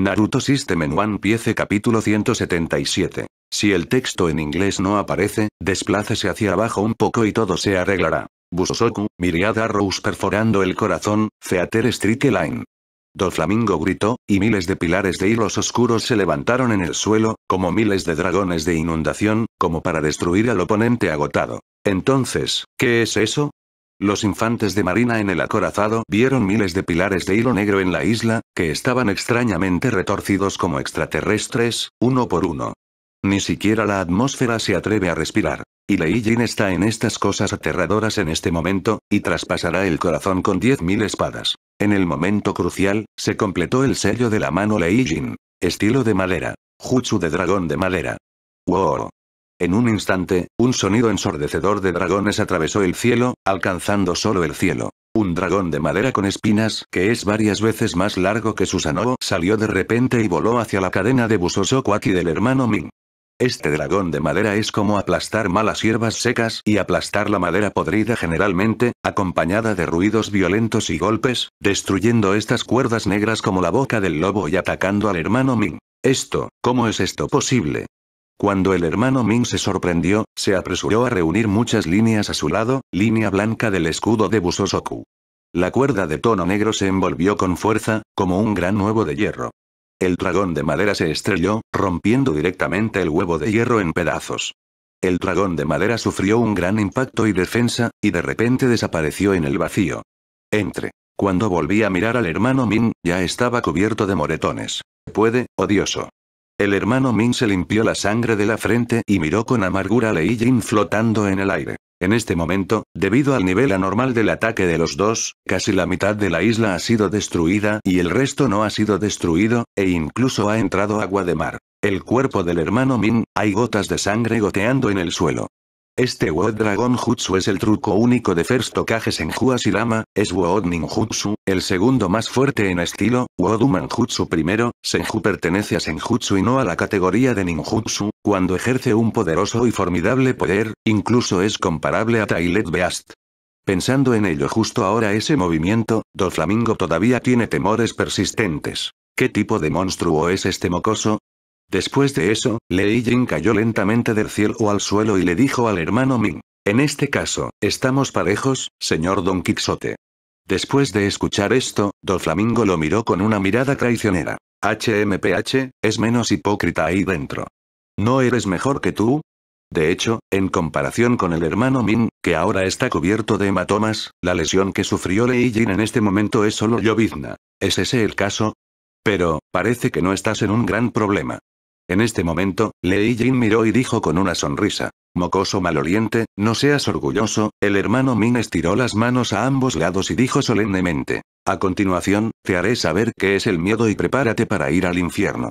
Naruto System en One Piece capítulo 177. Si el texto en inglés no aparece, desplácese hacia abajo un poco y todo se arreglará. Busoshoku, Myriad Arrows perforando el corazón, Feather Strike Line. Doflamingo gritó, y miles de pilares de hilos oscuros se levantaron en el suelo, como miles de dragones de inundación, como para destruir al oponente agotado. Entonces, ¿qué es eso? Los infantes de marina en el acorazado vieron miles de pilares de hilo negro en la isla, que estaban extrañamente retorcidos como extraterrestres, uno por uno. Ni siquiera la atmósfera se atreve a respirar. Y Leijin está en estas cosas aterradoras en este momento, y traspasará el corazón con 10.000 espadas. En el momento crucial, se completó el sello de la mano Leijin. Estilo de madera. Jutsu de dragón de madera. ¡Wow! En un instante, un sonido ensordecedor de dragones atravesó el cielo, alcanzando solo el cielo. Un dragón de madera con espinas que es varias veces más largo que Susanoo salió de repente y voló hacia la cadena de Busoshoku Aki del hermano Min. Este dragón de madera es como aplastar malas hierbas secas y aplastar la madera podrida generalmente, acompañada de ruidos violentos y golpes, destruyendo estas cuerdas negras como la boca del lobo y atacando al hermano Min. Esto, ¿cómo es esto posible? Cuando el hermano Min se sorprendió, se apresuró a reunir muchas líneas a su lado, línea blanca del escudo de Busoshoku. La cuerda de tono negro se envolvió con fuerza, como un gran huevo de hierro. El dragón de madera se estrelló, rompiendo directamente el huevo de hierro en pedazos. El dragón de madera sufrió un gran impacto y defensa, y de repente desapareció en el vacío. Cuando volví a mirar al hermano Min, ya estaba cubierto de moretones. Odioso. El hermano Min se limpió la sangre de la frente y miró con amargura a Leijin flotando en el aire. En este momento, debido al nivel anormal del ataque de los dos, casi la mitad de la isla ha sido destruida y el resto no ha sido destruido, e incluso ha entrado agua de mar. El cuerpo del hermano Min, hay gotas de sangre goteando en el suelo. Este Wood Dragon Jutsu es el truco único de First Tokage Senju Asilama, es Wood Ninjutsu, el segundo más fuerte en estilo, Wood Human Jutsu primero, Senju pertenece a Senjutsu y no a la categoría de Ninjutsu, cuando ejerce un poderoso y formidable poder, incluso es comparable a Tailed Beast. Pensando en ello justo ahora ese movimiento, Doflamingo todavía tiene temores persistentes. ¿Qué tipo de monstruo es este mocoso? Después de eso, Leijin cayó lentamente del cielo al suelo y le dijo al hermano Min. En este caso, estamos parejos, señor Don Quixote. Después de escuchar esto, Doflamingo lo miró con una mirada traicionera. HMPH, es menos hipócrita ahí dentro. ¿No eres mejor que tú? De hecho, en comparación con el hermano Min, que ahora está cubierto de hematomas, la lesión que sufrió Leijin en este momento es solo llovizna. ¿Es ese el caso? Pero, parece que no estás en un gran problema. En este momento, Leijin miró y dijo con una sonrisa. Mocoso maloliente, no seas orgulloso, el hermano Min estiró las manos a ambos lados y dijo solemnemente. A continuación, te haré saber qué es el miedo y prepárate para ir al infierno.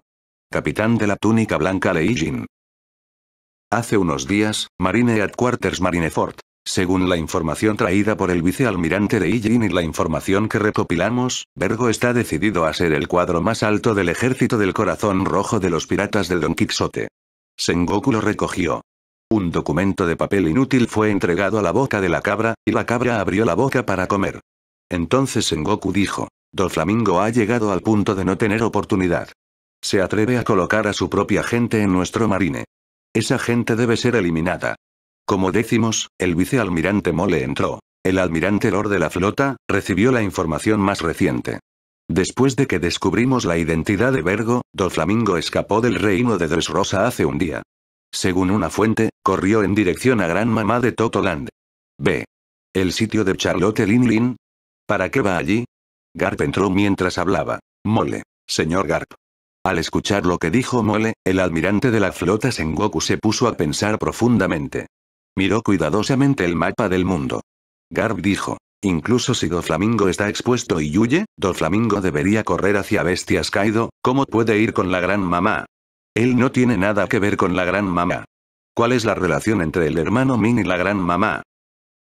Capitán de la túnica blanca Leijin. Hace unos días, Marine Headquarters Marine Ford. Según la información traída por el vicealmirante Leijin y la información que recopilamos, Vergo está decidido a ser el cuadro más alto del ejército del corazón rojo de los piratas de Don Quixote. Sengoku lo recogió. Un documento de papel inútil fue entregado a la boca de la cabra, y la cabra abrió la boca para comer. Entonces Sengoku dijo, Doflamingo ha llegado al punto de no tener oportunidad. Se atreve a colocar a su propia gente en nuestro marine. Esa gente debe ser eliminada. Como decimos, el vicealmirante Mole entró. El almirante Lord de la flota, recibió la información más reciente. Después de que descubrimos la identidad de Vergo, Doflamingo escapó del reino de Dressrosa hace un día. Según una fuente, corrió en dirección a Gran Mamá de Totoland. B. ¿El sitio de Charlotte Linlin? ¿Para qué va allí? Garp entró mientras hablaba. Mole. Señor Garp. Al escuchar lo que dijo Mole, el almirante de la flota Sengoku se puso a pensar profundamente. Miró cuidadosamente el mapa del mundo. Garp dijo, incluso si Doflamingo está expuesto y huye, Doflamingo debería correr hacia Bestias Kaido, ¿cómo puede ir con la Gran Mamá? Él no tiene nada que ver con la Gran Mamá. ¿Cuál es la relación entre el hermano Min y la Gran Mamá?